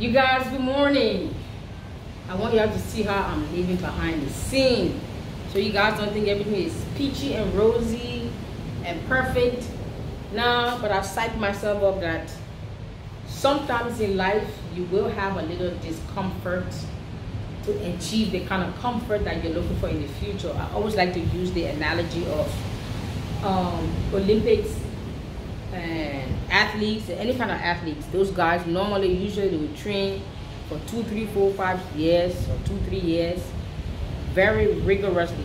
You guys, good morning. I want y'all to see how I'm living behind the scene. So you guys don't think everything is peachy and rosy and perfect. No, but I've psyched myself up that sometimes in life you will have a little discomfort to achieve the kind of comfort that you're looking for in the future. I always like to use the analogy of Olympics and athletes, any kind of athletes. Those guys normally usually will train for 2, 3, 4, 5 years or 2, 3 years, very rigorously,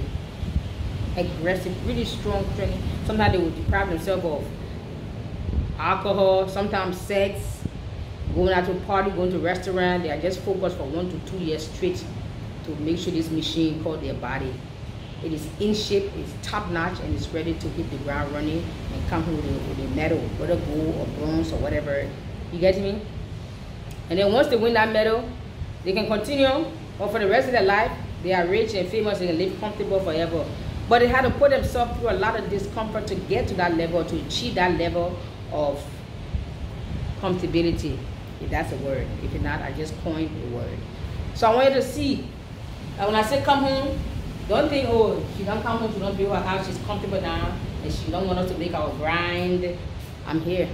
aggressive, really strong training. Sometimes they will deprive themselves of alcohol, sometimes sex, going out to a party, going to a restaurant. They are just focused for 1 to 2 years straight to make sure this machine called their body, it is in shape, it's top notch, and it's ready to hit the ground running and come here with a medal, whether gold or bronze or whatever. You get me? And then once they win that medal, they can continue, or for the rest of their life, they are rich and famous and can live comfortable forever. But they had to put themselves through a lot of discomfort to get to that level, to achieve that level of comfortability, if that's a word. If not, I just coined the word. So I want you to see that when I say come home, don't think, oh, she don't come home, she don't build her house, she's comfortable now, and she don't want us to make our grind. I'm here.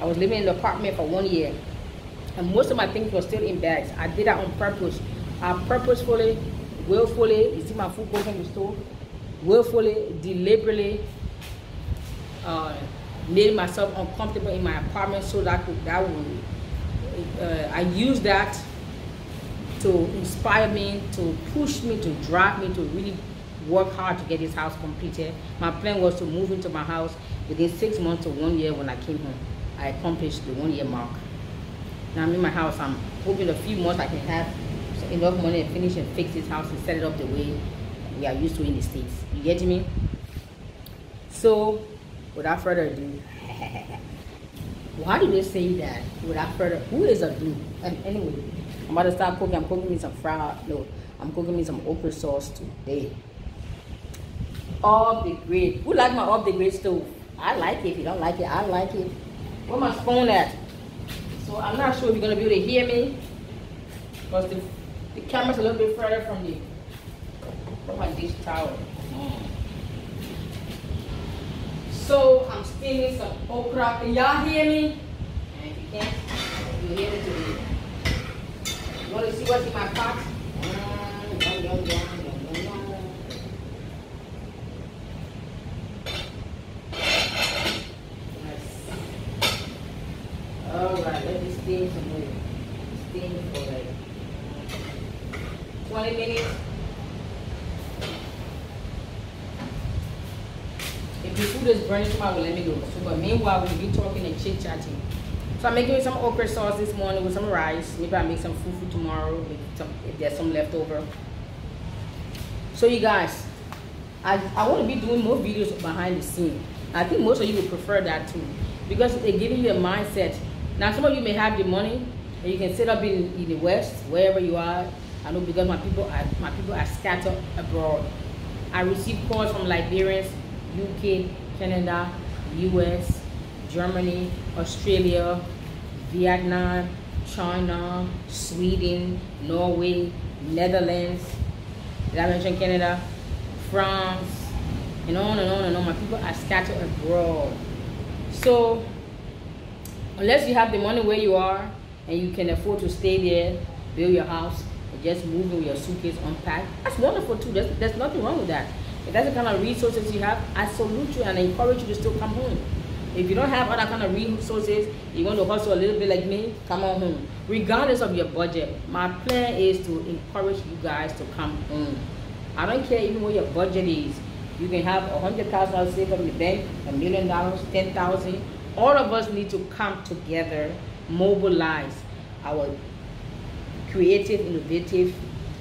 I was living in an apartment for 1 year, and most of my things were still in bags. I did that on purpose. I purposefully, willfully, you see my food goes from the store, willfully, deliberately made myself uncomfortable in my apartment so that I used that to inspire me, to push me, to drive me, to really work hard to get this house completed. My plan was to move into my house within 6 months to 1 year when I came home. I accomplished the 1 year mark. Now I'm in my house. I'm hoping a few months I can have enough money and finish and fix this house and set it up the way we are used to in the States. You get me? So, without further ado, why do they say that? Without further, who is a do? Anyway, I'm about to start cooking. I'm cooking me some fried. No, I'm cooking me some okra sauce today. Off the grid. Who like my off the grid stove? I like it. If you don't like it, I like it. Where my phone at? So I'm not sure if you're gonna be able to hear me, because the camera's a little bit further from my dish tower. So I'm steaming some okra. Can y'all hear me? And if you can't, you hear it today. You wanna see what's in my pot? Alright, let me steam some more. Steam for like 20 minutes. If the food is burning tomorrow, let me know. So, but meanwhile, we'll be talking and chit-chatting. So I'm making some okra sauce this morning with some rice. Maybe I'll make some fufu tomorrow if there's some leftover. So you guys, I want to be doing more videos behind the scene. I think most of you would prefer that too, because they're giving you a mindset. Now, some of you may have the money, and you can set up in the West, wherever you are. I know because my people are scattered abroad. I receive calls from Liberians, UK, Canada, US, Germany, Australia, Vietnam, China, Sweden, Norway, Netherlands, did I mention Canada, France, and on and on and on. My people are scattered abroad. So, unless you have the money where you are and you can afford to stay there, build your house, and just move with your suitcase unpacked, that's wonderful too. There's nothing wrong with that. If that's the kind of resources you have, I salute you and I encourage you to still come home. If you don't have other kind of resources, you want to hustle a little bit like me, come on home. Regardless of your budget, my plan is to encourage you guys to come home. I don't care even what your budget is. You can have $100,000 saved from the bank, $1 million, $10,000. All of us need to come together, mobilize our creative, innovative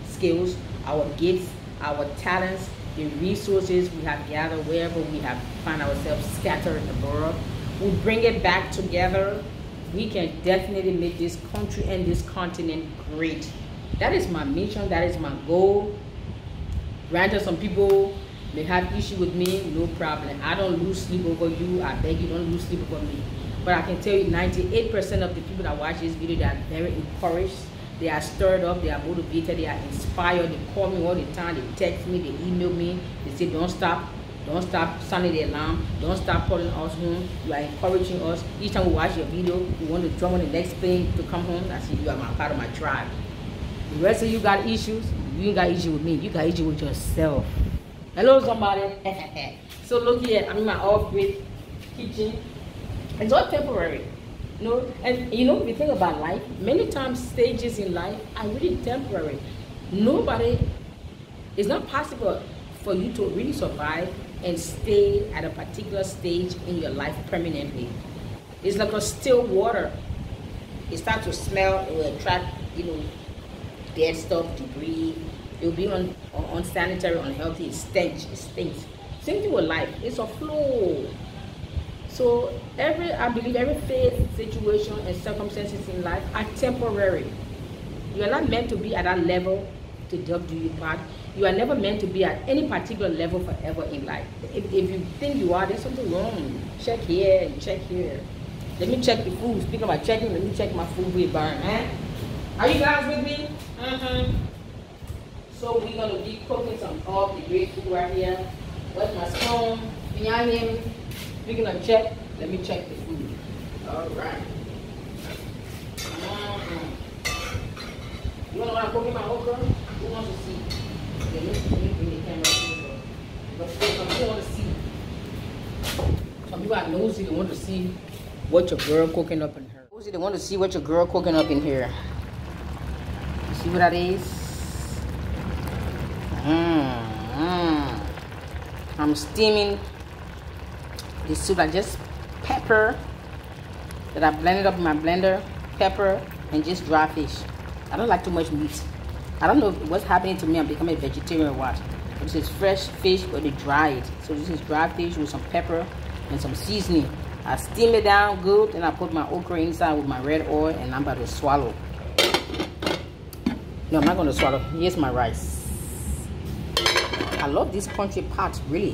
skills, our gifts, our talents, the resources we have gathered wherever we have found ourselves scattered abroad. We bring it back together. We can definitely make this country and this continent great. That is my mission. That is my goal. Granted, some people may have issue with me, no problem. I don't lose sleep over you. I beg you, don't lose sleep over me. But I can tell you 98% of the people that watch this video, they are very encouraged, they are stirred up, they are motivated, they are inspired. They call me all the time, they text me, they email me, they say don't stop sounding the alarm, don't stop calling us home, you are encouraging us. Each time we watch your video, we want to jump on the next plane to come home. I say you are my part of my tribe. The rest of you got issues, you ain't got issue with me, you got issue with yourself. Hello somebody. So look here, I'm in my off-grid kitchen. It's all temporary, you know. And you know, if you think about life, many times stages in life are really temporary. Nobody, it's not possible for you to really survive and stay at a particular stage in your life permanently. It's like a still water. It starts to smell, it will attract, you know, dead stuff, debris. It will be unsanitary, unhealthy, it stinks, it stinks. Same thing with life, it's a flow. So I believe every phase, situation, and circumstances in life are temporary. You are not meant to be at that level to just do your part. You are never meant to be at any particular level forever in life. If you think you are, there's something wrong. Check here and check here. Let me check the food. Speaking about checking, let me check my food with burn. Are you guys with me? So we're gonna be cooking some of the great food right here. Where's my spoon? Behind him. Speaking of check, let me check the food. All right. You want to know I'm cooking my okra? Who wants to see? Okay, let me bring the camera over. But some people want to see. Some people are nosy. They want to see what your girl cooking up in here. Nosy. They want to see what your girl cooking up in here. You see what that is? I'm steaming the soup. I just pepper that I blended up in my blender, pepper, and just dry fish. I don't like too much meat. I don't know what's happening to me. I'm becoming a vegetarian or what. This is fresh fish, but they dry it. So this is dry fish with some pepper and some seasoning. I steam it down good, and I put my okra inside with my red oil, and I'm about to swallow. No, I'm not going to swallow. Here's my rice. I love this country pot, really.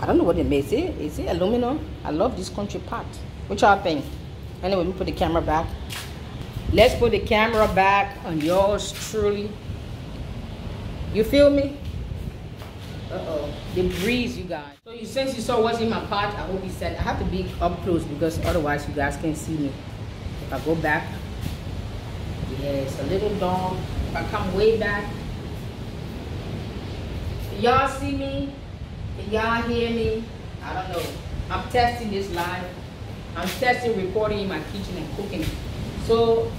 I don't know what it makes it. Is it aluminum? I love this country pot. What y'all think? Anyway, we put the camera back. Let's put the camera back on yours truly. You feel me? The breeze, you guys. So since you saw what's in my pot, I hope you said I have to be up close because otherwise you guys can't see me. If I go back, yeah, it's a little long. If I come way back, y'all see me? Can y'all hear me? I don't know. I'm testing this live. I'm testing recording in my kitchen and cooking. So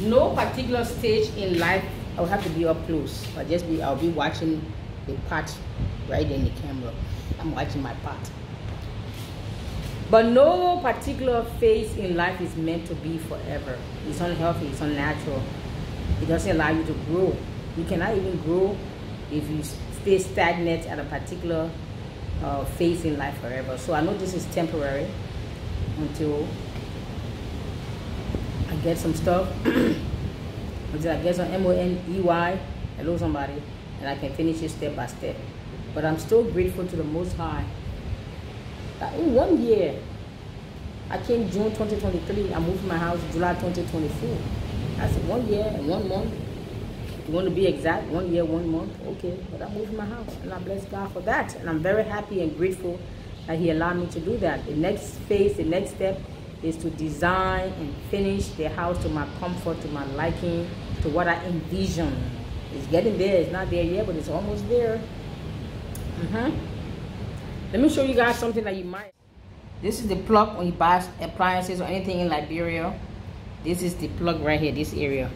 no particular stage in life I'll have to be up close. I'll be watching the pot right in the camera. I'm watching my pot. But no particular phase in life is meant to be forever. It's unhealthy, it's unnatural. It doesn't allow you to grow. You cannot even grow if you stay stagnant at a particular phase in life forever. So I know this is temporary until I get some stuff, until I get some M-O-N-E-Y, hello somebody, and I can finish it step by step. But I'm still grateful to the Most High. In 1 year, I came June 2023, I moved to my house July 2024. That's 1 year and 1 month. You want to be exact, 1 year, 1 month, okay. But I moved my house, and I bless God for that. And I'm very happy and grateful that He allowed me to do that. The next phase, the next step is to design and finish the house to my comfort, to my liking, to what I envision. It's getting there, it's not there yet, but it's almost there. Let me show you guys something that you might. This is the plug when you buy appliances or anything in Liberia. This is the plug right here, this area.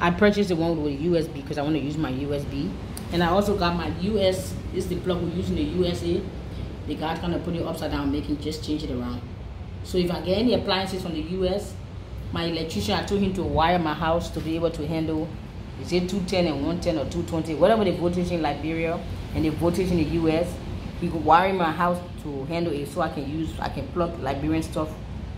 I purchased the one with USB because I want to use my USB, and I also got my US. This is the plug we're using in the USA. The guy's gonna put it upside down, making just change it around. So if I get any appliances from the US, my electrician, I told him to wire my house to be able to handle. Is it 210 and 110 or 220, whatever the voltage in Liberia and the voltage in the US? He could wire my house to handle it, so I can plug Liberian stuff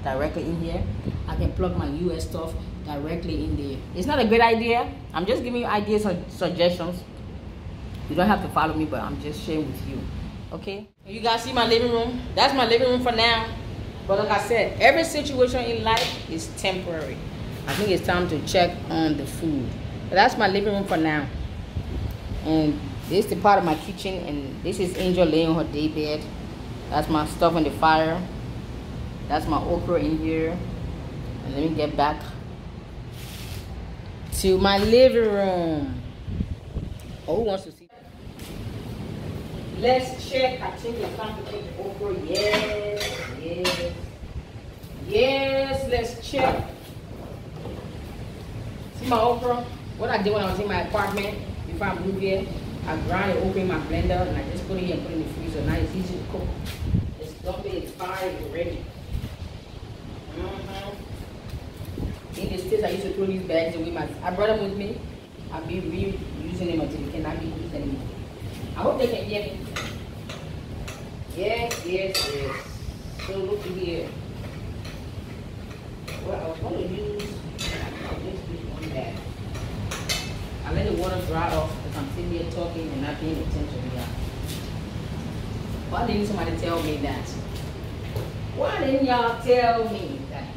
directly in here. I can plug my US stuff directly in there. It's not a good idea. I'm just giving you ideas and suggestions. You don't have to follow me, but I'm just sharing with you. Okay, you guys see my living room? That's my living room for now. But like I said, every situation in life is temporary. I think it's time to check on the food. But that's my living room for now. And this is the part of my kitchen, and this is Angel laying on her daybed. That's my stuff on the fire. That's my okra in here. And let me get back to my living room. Oh, who wants to see? Let's check. I think it's time to take the okra. Yes, yes, yes. Let's check. See my okra? What I did when I was in my apartment before I moved here, I ground the okra in my blender and I just put it here and put it in the freezer. Now it's easy to cook. Just dump it, it's fine, it's ready. In the States, I used to throw these bags away. I brought them with me. I've been reusing them until they cannot be used anymore. I hope they can hear me. Yes, yes, yes. So look here. Well, I was going to use one bag. I let the water dry off because I'm sitting here talking and not paying attention here. Why didn't somebody tell me that? Why didn't y'all tell me that?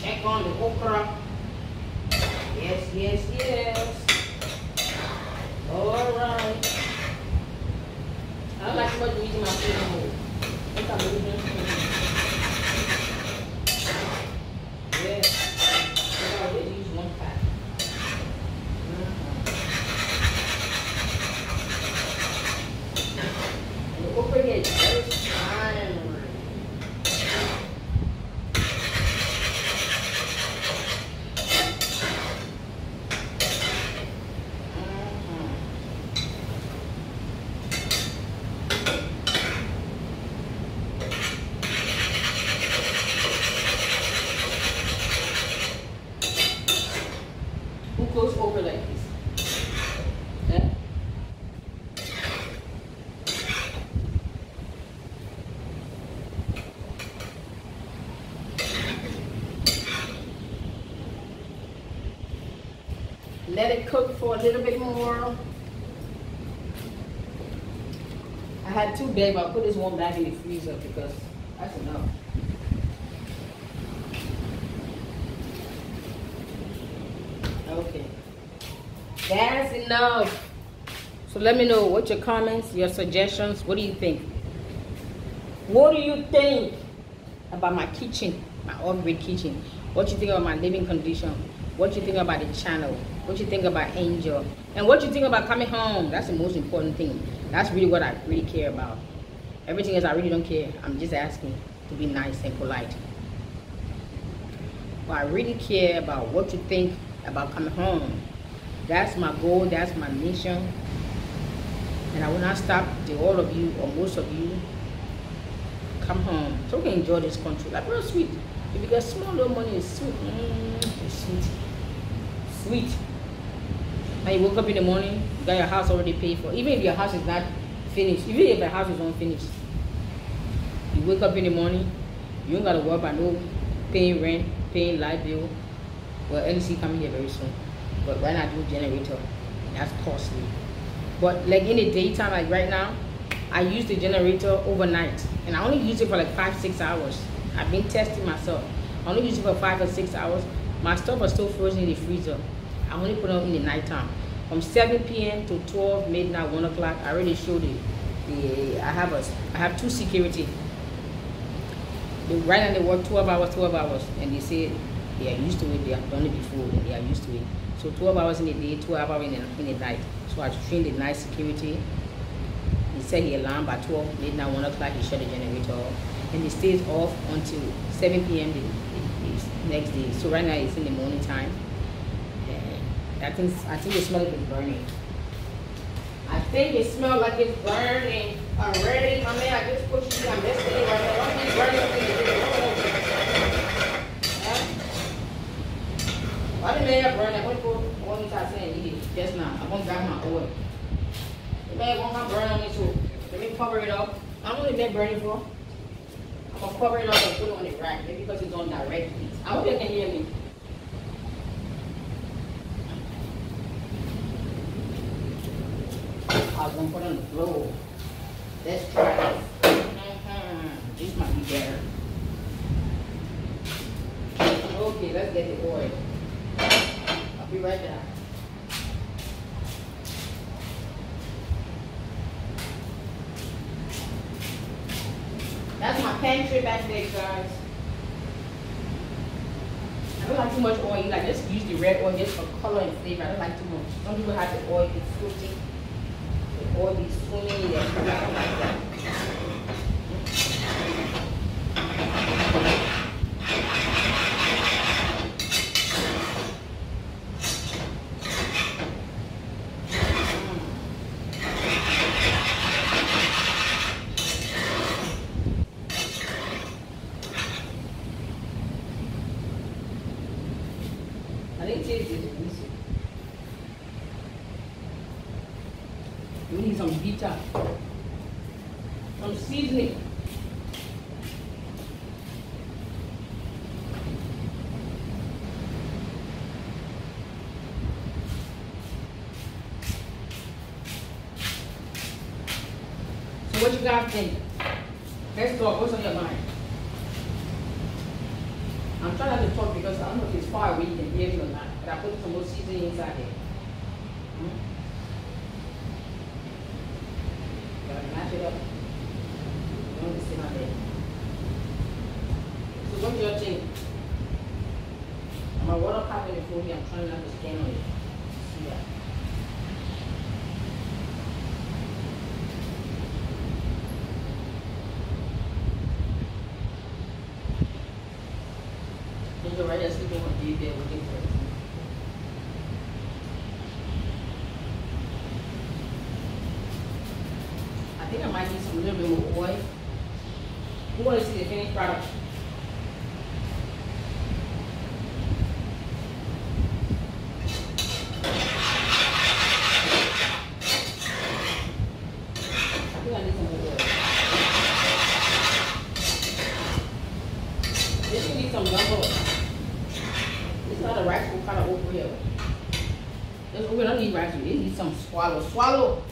Check on the okra. Yes, yes, yes. All right. I don't like too much meat in my food anymore. Yes. I always use one pack. And the okra here is very fine. Let it cook for a little bit more. I had two bags, but I put this one back in the freezer because that's enough. Okay. That's enough. So let me know what your comments, your suggestions. What do you think? What do you think about my kitchen, my off-grid kitchen? What do you think about my living condition? What you think about the channel? What you think about Angel? And what you think about coming home? That's the most important thing. That's really what I really care about. Everything else I really don't care. I'm just asking to be nice and polite. But I really care about what you think about coming home. That's my goal, that's my mission. And I will not stop till all of you or most of you come home. So we can enjoy this country. Like real sweet. If you get small little money, it's sweet. It's sweet. Sweet. And you woke up in the morning, you got your house already paid for. Even if your house is not finished, even if the house is unfinished, you wake up in the morning, you don't gotta worry about no paying rent, paying light bill. Well, LC coming here very soon. But why not do generator? That's costly. But like in the daytime, like right now, I use the generator overnight. And I only use it for like 5-6 hours. I've been testing myself. I only use it for 5 or 6 hours. My stuff are still frozen in the freezer. I only put it on in the nighttime. From 7 p.m. to 12 midnight, 1 o'clock. I already showed it. I have two security. They right now they work 12 hours, and they say they are used to it. They have done it before, and they are used to it. So 12 hours in the day, 12 hours in the night. So I trained the night security. He set the alarm by 12 midnight, 1 o'clock. He shut the generator off. And it stays off until 7 p.m. the next day. So right now it's in the morning time. And I think it smells like it's burning. I think it smells like it's burning already. I mean, I just pushed it. I'm just sitting right now. I'm just burning things. Why the man burn? I want to go on inside saying eat it. Just now. I'm going to grab my oil. The man won't come burn on it too. Let me cover it up. I don't know what they burning for. I'm cover it up and put it on the rack, maybe because it's on direct heat. I hope you can hear me. I was gonna put it on the floor. Let's try this. This might be better. Okay, let's get the oil. I'll be right back. That's my pantry back there, guys. I don't like too much oil. I just use the red oil just for color and flavor. I don't like too much. Some people have the oil, it's fruity. The oil is swinging in there. I don't like that. I didn't taste this music. We need some bitter, some seasoning. So what you guys think? Let's talk, what's on your mind? I'm trying not to talk because I don't know if it's far away, you can hear me or not. But I put some more seasoning inside here. Gotta match it up. You don't see my bed. So what do you think? My water cup in the food here, I'm trying not to stand on it. See that? You're right there sleeping on the bed with it. I think I might need some little bit more oil. We want to see the finished product. Swallow.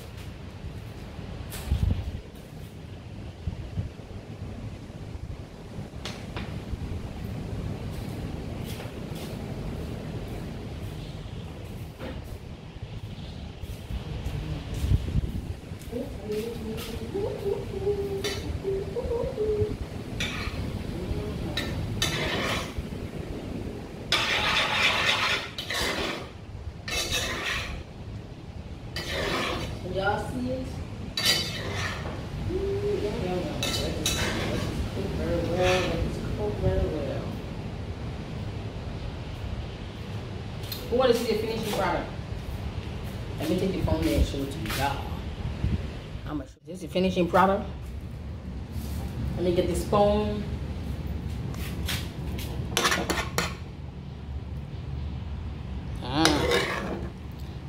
We want to see the finishing product. Let me take the phone there and show it to you y'all. I'm gonna show this is the finishing product. Let me get this spoon.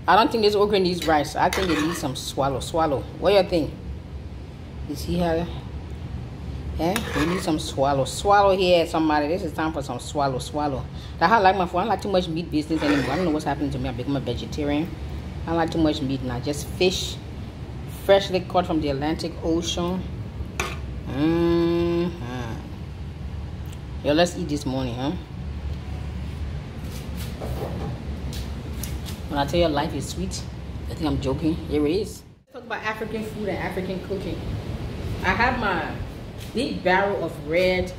I don't think this okra needs rice. I think it needs some swallow. What do you think? You see how? Yeah, we need some swallow here, somebody. This is time for some swallow. That's how I like my food. I don't like too much meat business anymore. I don't know what's happening to me. I become a vegetarian. I don't like too much meat now. Just fish, freshly caught from the Atlantic Ocean. Yo, let's eat this morning, huh? When I tell you life is sweet, I think I'm joking. Here it is. Let's talk about African food and African cooking. I have my big barrel of red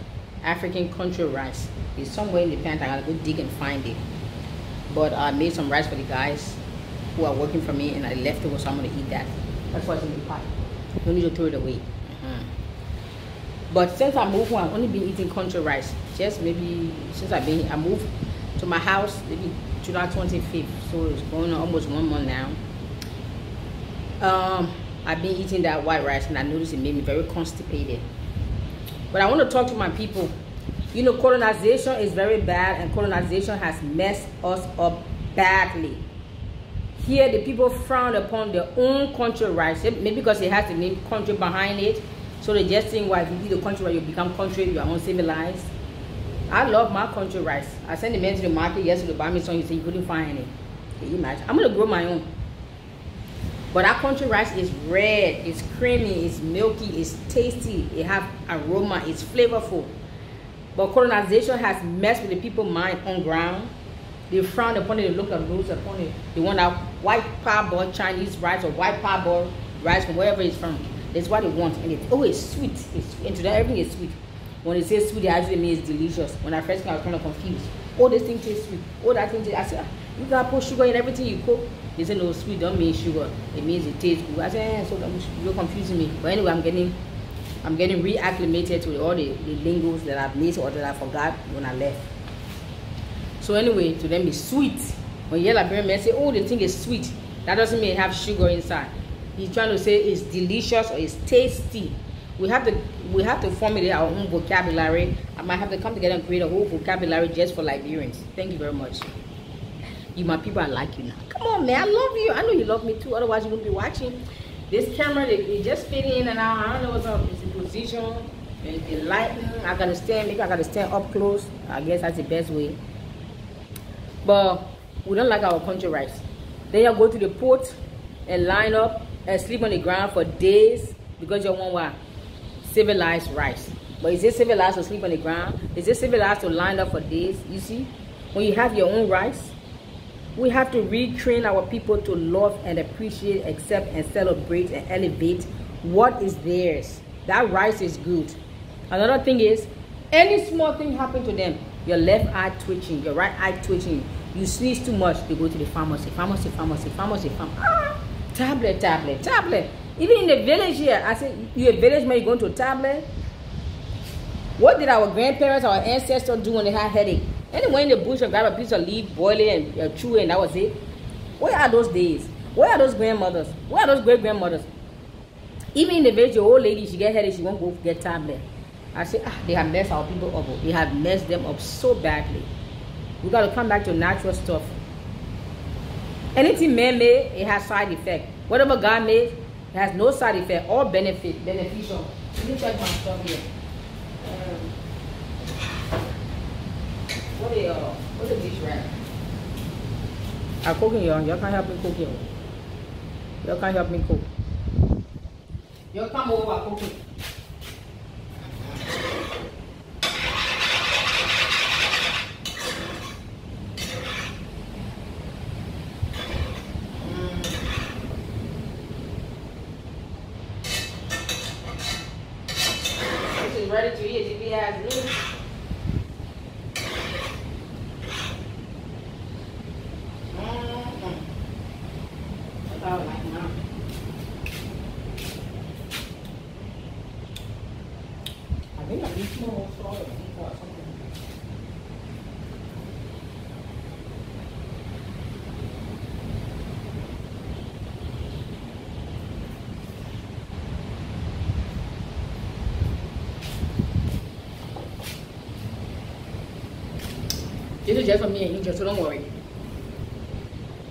African country rice. It's somewhere in the pantry. I gotta go dig and find it. But I made some rice for the guys who are working for me, and I left it with, so I'm gonna eat that. That's what's in the pot. No need to throw it away. But since I moved home, I've only been eating country rice. Just maybe since I've been here, I moved to my house maybe July 25th. So it's going on almost 1 month now. I've been eating that white rice, and I noticed it made me very constipated. But I want to talk to my people. You know, colonization is very bad, and colonization has messed us up badly. Here, the people frown upon their own country rice, maybe because it has the name country behind it. So they just think, well, if you eat the country rice, you become country, you are uncivilized. I love my country rice. I sent the man to the market yesterday to buy me some, he said he couldn't find it. Can you imagine? I'm going to grow my own. But our country rice is red, it's creamy, it's milky, it's tasty, it has aroma, it's flavorful. But colonization has messed with the people's mind on ground. They frown upon it, they look at rules upon it. They want that white parboiled Chinese rice or white parboiled rice from wherever it's from. That's what they want. And it's always sweet. It's sweet. And today everything is sweet. When they say sweet, they actually mean it's delicious. When I first came, I was kind of confused. Oh, this thing tastes sweet. Oh, that thing tastes. I said, you gotta put sugar in everything you cook. They say, no, sweet don't mean sugar. It means it tastes good. I said, eh, so you're confusing me. But anyway, I'm getting reacclimated to all the lingos that I've missed or that I forgot when I left. So anyway, to them it's sweet. When you hear Liberian men say, oh, the thing is sweet, that doesn't mean it has sugar inside. He's trying to say it's delicious or it's tasty. We have to formulate our own vocabulary. I might have to come together and create a whole vocabulary just for Liberians. Thank you very much. You, my people, I like you now. Come on, man, I love you. I know you love me too. Otherwise, you wouldn't be watching. This camera, they just fit in and out. I don't know what's up. It's the position. The lighting. I gotta stand. Maybe I gotta stand up close. I guess that's the best way. But we don't like our country rights. Then you go to the port and line up and sleep on the ground for days because you want what? Civilized rights. But is it civilized to sleep on the ground? Is it civilized to line up for days? You see, when you have your own rights, we have to retrain our people to love and appreciate, accept and celebrate and elevate what is theirs. That rice is good. Another thing is, any small thing happen to them, your left eye twitching, your right eye twitching, you sneeze too much, they go to the pharmacy. Ah, tablet. Even in the village here, I said, you're a village man, you're going to a tablet? What did our grandparents, our ancestors do when they had headache? And they went in the bush and grabbed a piece of leaf, boil it, and chew it, and that was it. Where are those days? Where are those grandmothers? Where are those great-grandmothers? Even in the village, your old lady, she get headache, she won't go get tablet. I say, ah, they have messed our people up. They have messed them up so badly. We got to come back to natural stuff. Anything man-made, it has side effect. Whatever God made, it has no side effect or beneficial. Let me check my stuff here. What's the dish right? I'm cooking, y'all. Y'all can't help me cook, y'all. Y'all can't help me cook. Y'all come over, I cook it. Ready to eat, if he has me. That's all I like now. I think I need more salt or something. This is just for me and you, so don't worry.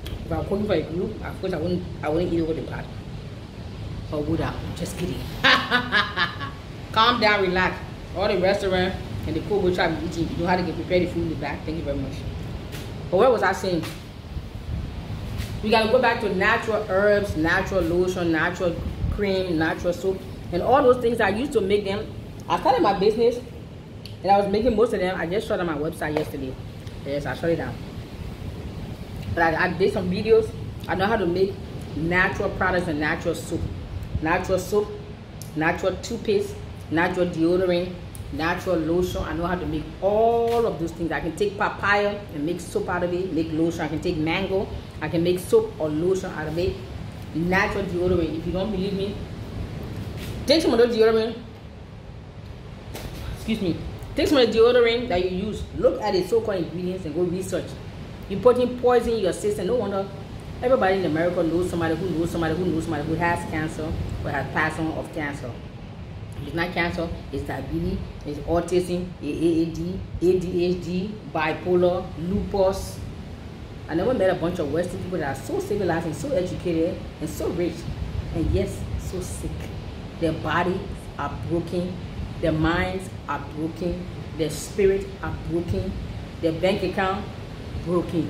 If I'm cooking for a group, of course I wouldn't eat over the pot. Or would I? Just kidding. Calm down, relax. All the restaurant and the cook will try to be eating. You know how to get prepared the food in the back. Thank you very much. But what was I saying? We gotta go back to natural herbs, natural lotion, natural cream, natural soap, and all those things I used to make them. I started my business and I was making most of them. I just showed on my website yesterday. Yes, I shut it down. But I did some videos. I know how to make natural products and natural soap. Natural soap, natural toothpaste, natural deodorant, natural lotion. I know how to make all of those things. I can take papaya and make soap out of it, make lotion. I can take mango. I can make soap or lotion out of it. Natural deodorant. If you don't believe me, take some of those deodorant. Excuse me. Take some of the deodorant that you use, look at the so-called ingredients and go research. You're putting poison in your system. No wonder everybody in America knows somebody who knows somebody who knows somebody who has cancer or has passed on of cancer. It's not cancer, it's diabetes, it's autism, it's AAD, ADHD, bipolar, lupus. I never met a bunch of Western people that are so civilized and so educated and so rich and yes, so sick. Their bodies are broken. Their minds are broken, their spirit are broken, their bank account broken.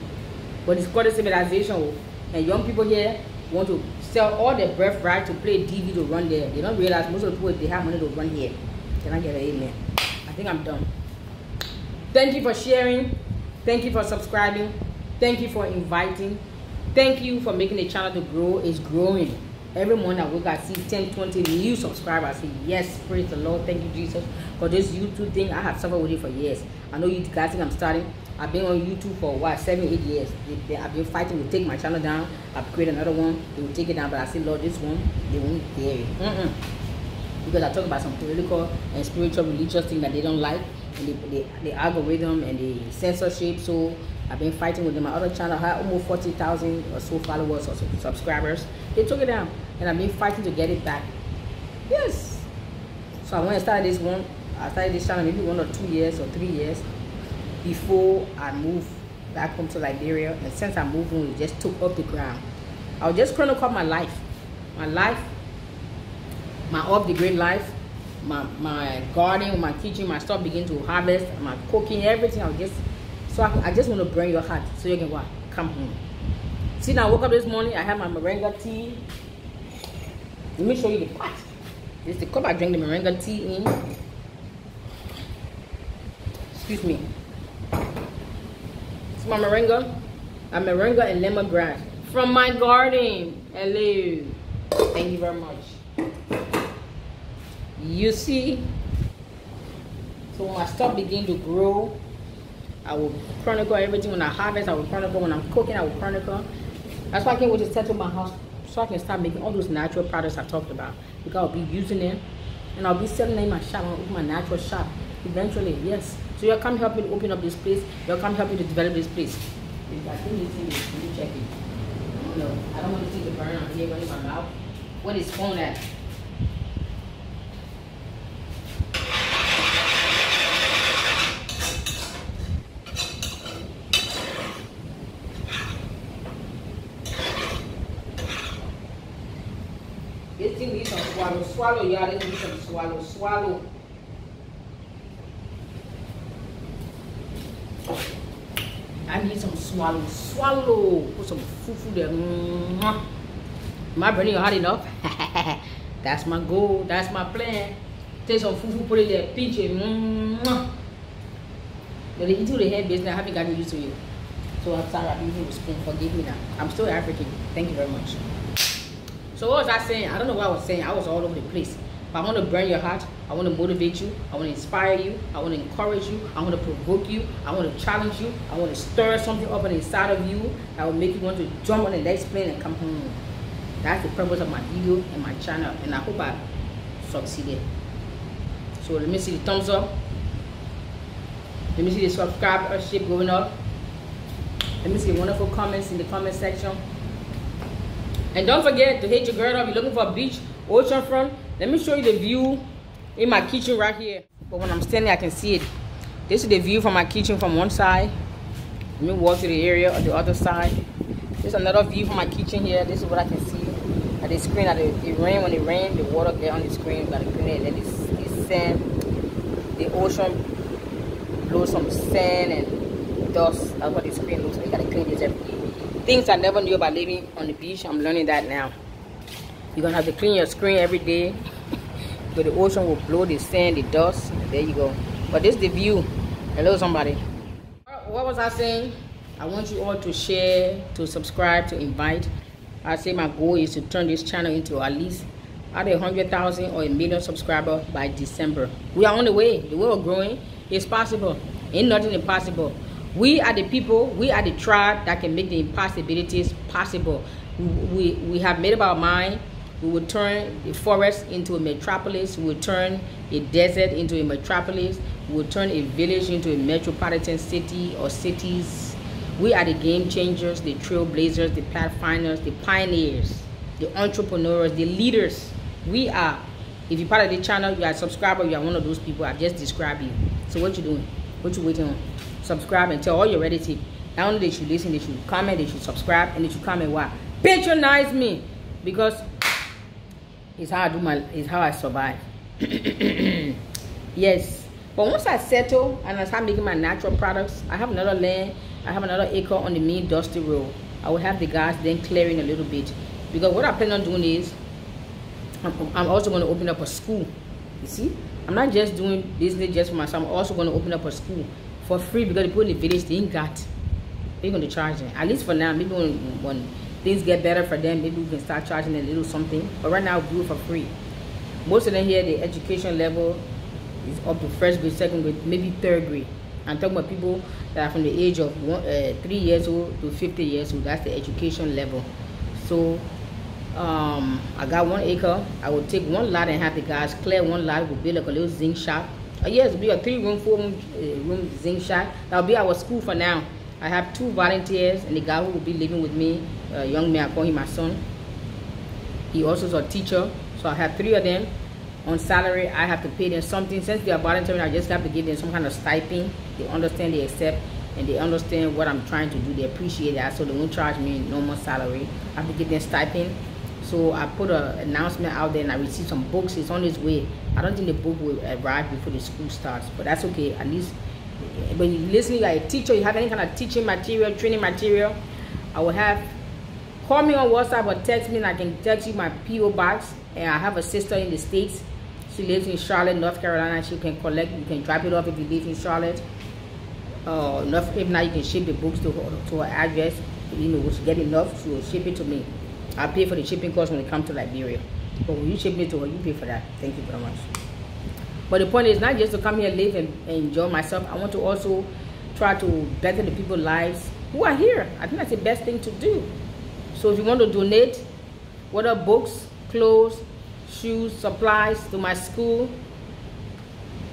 But it's called a civilization. And young people here want to sell all their birthright to play DV to run there. They don't realize most of the people, if they have money, to run here. Can I get an amen? I think I'm done. Thank you for sharing. Thank you for subscribing. Thank you for inviting. Thank you for making the channel to grow. It's growing. Every morning I wake up, I see 10, 20 new subscribers. I say, yes, praise the Lord. Thank you, Jesus. For this YouTube thing, I have suffered with it for years. I know you guys think I'm starting. I've been on YouTube for what, 7, 8 years. I've been fighting to take my channel down. I've created another one. They will take it down. But I say, Lord, this one, they won't dare it. Because I talk about some political and spiritual religious thing that they don't like. And the algorithm and the censorship. So I've been fighting with them. My other channel had almost 40,000 or so followers or subscribers. They took it down. And I've been fighting to get it back. Yes. So when I started this one, I started this channel maybe 1 or 2 years or 3 years before I moved back home to Liberia. And since I moved home, it just took off the ground. I was just chronicle my life. My life. My off-the-grid life, my garden, my kitchen, my stuff begin to harvest, my cooking, everything. I just want to burn your heart so you can what? Come home. See, now I woke up this morning, I had my moringa tea. Let me show you the pot. This is the cup I drink the moringa tea in. Excuse me. It's my moringa. A moringa and lemongrass from my garden. Hello. Thank you very much. You see, so when my stuff begin to grow, I will chronicle everything. When I harvest, I will chronicle. When I'm cooking, I will chronicle. That's why I can't wait to settle my house so I can start making all those natural products I talked about, because I'll be using them and I'll be selling them in my shop. I'll open my natural shop eventually. Yes, so you'll come help me open up this place. You'll come help me to develop this place. I think this thing is really checking. I don't want to see the burn on here in my mouth. What is phone at? This thing needs some swallow. Swallow, y'all. This needs some swallow. Swallow. I need some swallow. Swallow. Put some fufu there. Am I burning hard enough? That's my goal. That's my plan. Take some fufu, put it there. Pinch it. But they eat through the head business. I haven't gotten used to it. So I'm sorry. I'm using a spoon. Forgive me now. I'm still African. Thank you very much. So what was I saying? I don't know what I was saying. I was all over the place. But I want to burn your heart. I want to motivate you. I want to inspire you. I want to encourage you. I want to provoke you. I want to challenge you. I want to stir something up on the inside of you that will make you want to jump on the next plane and come home. That's the purpose of my video and my channel. And I hope I succeeded. So let me see the thumbs up. Let me see the subscribership going up. Let me see the wonderful comments in the comment section. And don't forget to hit your girl up. You're looking for a beach, oceanfront. Let me show you the view in my kitchen right here. But when I'm standing, I can see it. This is the view from my kitchen from one side. Let me walk to the area on the other side. There's another view from my kitchen here. This is what I can see at the screen. At it rain, when it rains, the water get on the screen. Got the green, and then it's sand. The ocean blows some sand and dust. That's what the screen looks like. You gotta clean this every day. Things I never knew about living on the beach, I'm learning that now. You're gonna have to clean your screen every day, but the ocean will blow the sand, the dust. There you go. But this is the view. Hello, somebody. What was I saying? I want you all to share, to subscribe, to invite. I say my goal is to turn this channel into at least at 100,000 or 1 million subscribers by December. We are on the way. The way we're growing is possible. Ain't nothing impossible. We are the people, we are the tribe that can make the impossibilities possible. We have made up our mind. We will turn the forest into a metropolis. We will turn a desert into a metropolis. We will turn a village into a metropolitan city or cities. We are the game changers, the trailblazers, the pathfinders, the pioneers, the entrepreneurs, the leaders. We are, if you're part of the channel, you are a subscriber, you are one of those people. I've just described you. So what you doing? What you waiting on? Subscribe and tell all your relatives. Not only they should listen, they should comment, they should subscribe, and they should comment. Why? Patronize me, because it's how I do my, it's how I survive. Yes, but once I settle and I start making my natural products, I have another land. I have another acre on the mean dusty road. I will have the guys then clearing a little bit, because what I plan on doing is I'm also going to open up a school. You see, I'm not just doing business just for myself. I'm also going to open up a school for free because the people in the village they ain't got. They're going to charge them. At least for now, maybe when things get better for them, maybe we can start charging a little something. But right now, we do it for free. Most of them here, the education level is up to first grade, second grade, maybe third grade. I'm talking about people that are from the age of 3 years old to 50 years old. That's the education level. So I got 1 acre. I will take 1 lot and have the guys clear 1 lot. We'll build like a little zinc shop. Yes, it'll be a 3-room, 4-room zinc shop. That'll be our school for now. I have 2 volunteers, and the guy who will be living with me, a young man, I call him my son. He also is a teacher, so I have 3 of them. On salary, I have to pay them something. Since they are volunteering, I just have to give them some kind of stipend. They understand, they accept, and they understand what I'm trying to do. They appreciate that, so they won't charge me normal salary. I have to give them stipend. So I put an announcement out there, and I received some books. It's on its way. I don't think the book will arrive before the school starts, but that's okay. At least when you're listening, like a teacher, you have any kind of teaching material, training material, I will have, call me on WhatsApp or text me, and I can text you my P.O. box. And I have a sister in the States. She lives in Charlotte, North Carolina. She can collect, you can drop it off if you live in Charlotte. If not, you can ship the books to her address. You know, she get enough, she will ship it to me. I'll pay for the shipping cost when it comes to Liberia. But when you ship it to her, you pay for that. Thank you very much. But the point is not just to come here, live, and enjoy myself. I want to also try to better the people's lives who are here. I think that's the best thing to do. So if you want to donate, what are books, clothes, shoes, supplies to my school,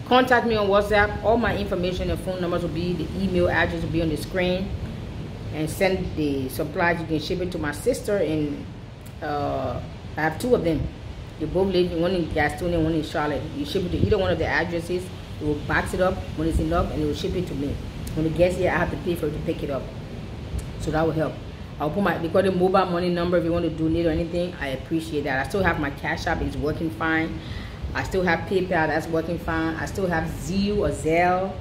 contact me on WhatsApp. All my information and phone numbers will be, the email address will be on the screen, and send the supplies. You can ship it to my sister, and I have 2 of them. They both live, one in Gastonia, one in Charlotte. You ship it to either one of the addresses, it will box it up when it's enough, and it will ship it to me. When it gets here, I have to pay for it to pick it up. So that will help. I'll put my, they call the mobile money number if you want to donate or anything. I appreciate that. I still have my Cash App, it's working fine. I still have PayPal, that's working fine. I still have Zelle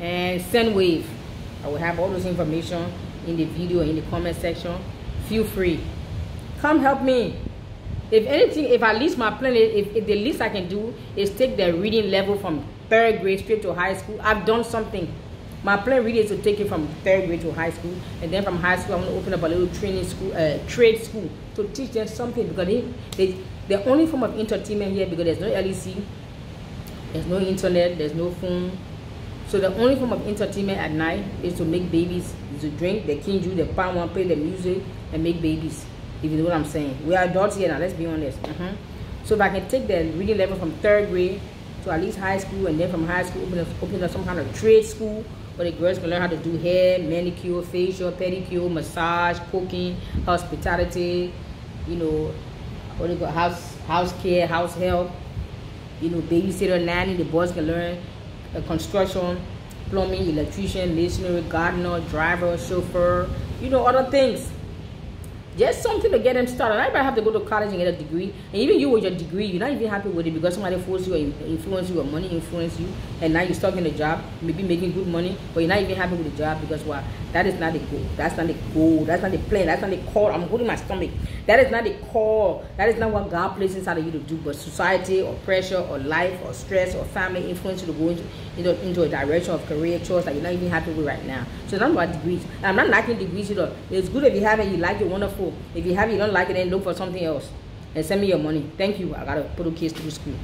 and SendWave. I will have all those information in the video, in the comment section. Feel free. Come help me. If anything, if at least my plan, if the least I can do is take the reading level from 3rd grade straight to high school, I've done something. My plan really is to take it from 3rd grade to high school, and then from high school I'm going to open up a little training school, trade school, to teach them something, because the only form of entertainment here, because there's no LEC, there's no internet, there's no phone. So the only form of entertainment at night is to make babies, is to drink the kinju, the palm one, play the music, and make babies. If you know what I'm saying, we are adults here now. Let's be honest. So if I can take the reading level from 3rd grade to at least high school, and then from high school open up some kind of trade school, where the girls can learn how to do hair, manicure, facial, pedicure, massage, cooking, hospitality, you know, what do you call, house care, house help, you know, babysitter, nanny. The boys can learn construction, plumbing, electrician, masonry, gardener, driver, chauffeur, you know, other things. Just something to get them started. Not everybody have to go to college and get a degree. And even you with your degree, you're not even happy with it, because somebody forced you or influenced you, or money influenced you, and now you're stuck in a job, maybe making good money, but you're not even happy with the job, because why? That is not the goal. That's not the goal. That's not the plan. That's not the call. I'm holding my stomach. That is not the call. That is not what God placed inside of you to do. But society or pressure or life or stress or family influence you to go into a direction of career choice that you're not even happy with right now. So it's not about degrees. I'm not liking degrees at all. It's good if you have it, you like it, wonderful. If you have it, you don't like it, then look for something else, and send me your money. Thank you. I gotta put the kids through school.